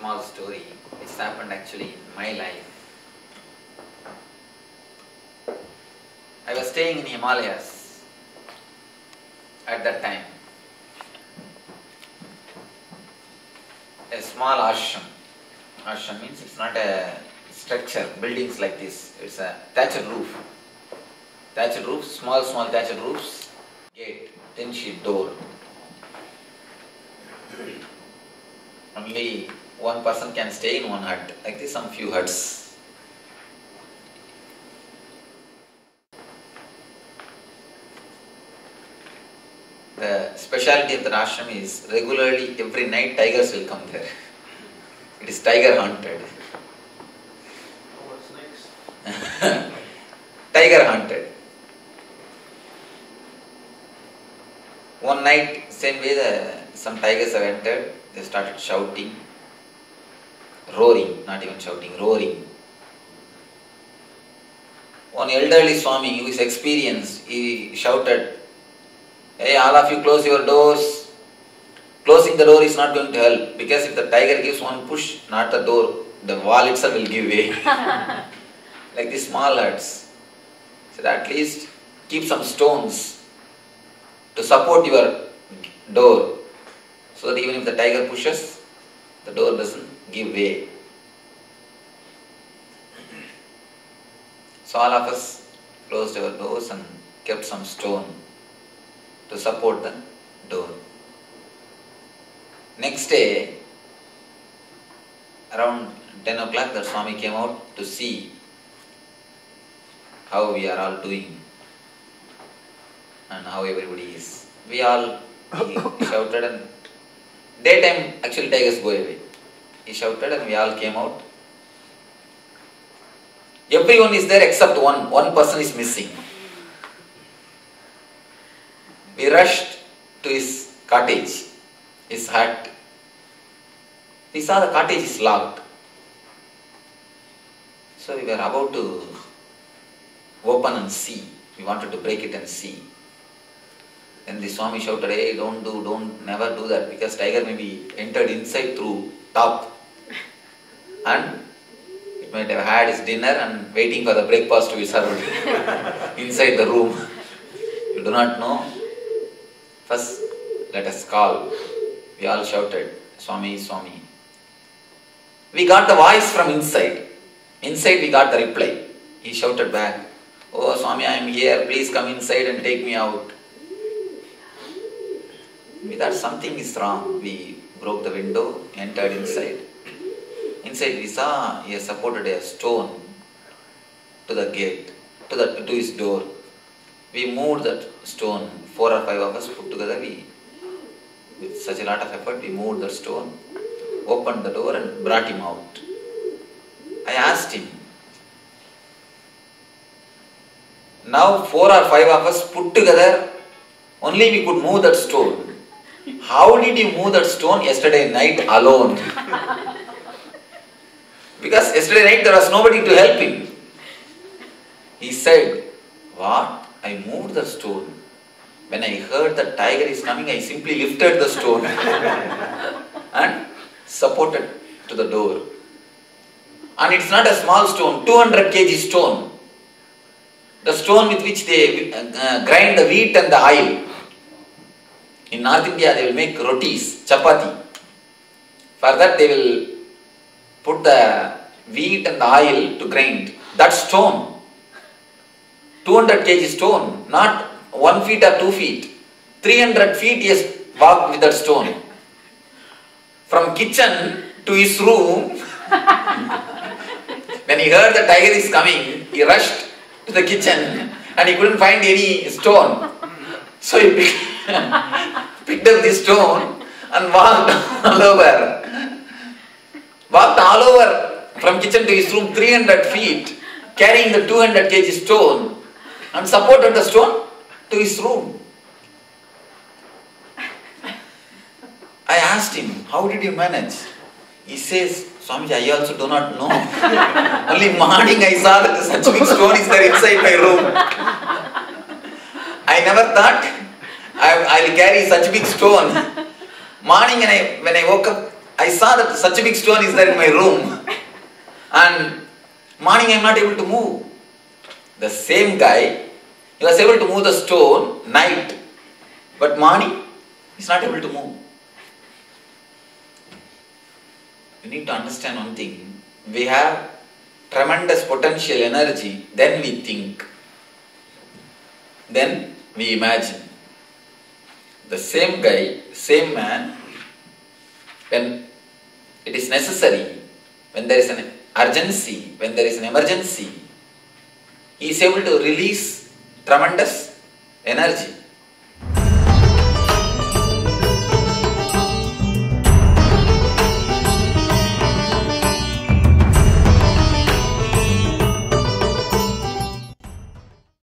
small story. It's happened actually in my life. I was staying in Himalayas at that time. A small ashram. Ashram means it's not a structure, buildings like this. It's a thatched roof. Thatched roofs, small thatched roofs. Gate, 10-sheet door. Only one person can stay in one hut. Like this, some few huts. The speciality of the ashram is regularly every night tigers will come there. It is tiger haunted. What's next? Tiger haunted. One night, same way, some tigers have entered. They started shouting, roaring, not even shouting, roaring. One elderly Swami, who is experienced, he shouted, "Hey, all of you close your doors. Closing the door is not going to help, because if the tiger gives one push, not the door, the wall itself will give way." Like these small huts. So at least keep some stones to support your door, so that even if the tiger pushes, the door doesn't give way. So all of us closed our doors and kept some stone to support the door. Next day, around 10 o'clock, the Swami came out to see how we are all doing and how everybody is. We all, he shouted, and daytime, actually, tigers go away. He shouted and we all came out. Everyone is there except one. One person is missing. We rushed to his cottage, his hut. We saw the cottage is locked. So we were about to open and see. We wanted to break it and see. And the Swami shouted, "Hey, never do that, because tiger may be entered inside through top and it might have had its dinner and waiting for the breakfast to be served inside the room. You do not know. First, let us call." We all shouted, "Swami, Swami." We got the voice from inside. Inside we got the reply. He shouted back, "Oh, Swami, I am here. Please come inside and take me out." We thought something is wrong. We broke the window, entered inside. Inside we saw he supported a stone to the gate, to his door. We moved that stone. 4 or 5 of us put together, with such a lot of effort, we moved the stone, opened the door and brought him out. I asked him, "Now 4 or 5 of us put together, only we could move that stone. How did you move that stone yesterday night alone?" Because yesterday night there was nobody to help him. He said, "What? I moved the stone. When I heard the tiger is coming, I simply lifted the stone and supported to the door. And it's not a small stone, 200 kg stone. The stone with which they grind the wheat and the oil. In North India, they will make rotis, chapati. For that, they will put the wheat and the oil to grind. That stone, 200 kg stone, not 1 feet or 2 feet. 300 feet he has walked with that stone. From kitchen to his room." When he heard the tiger is coming, he rushed to the kitchen and he couldn't find any stone. So he picked up the stone and walked all over. Walked all over from kitchen to his room 300 feet, carrying the 200 kg stone, and supported the stone to his room. I asked him, "How did you manage?" He says, "Swamiji, I also do not know. Only morning I saw that such big stone is there inside my room. I never thought I will carry such big stone. Morning when I woke up, I saw that such a big stone is there in my room, and morning I am not able to move. The same guy, he was able to move the stone night, but morning he is not able to move. You need to understand one thing. We have tremendous potential energy, then we think, then we imagine. The same guy, same man, when it is necessary, when there is an urgency, when there is an emergency, he is able to release tremendous energy.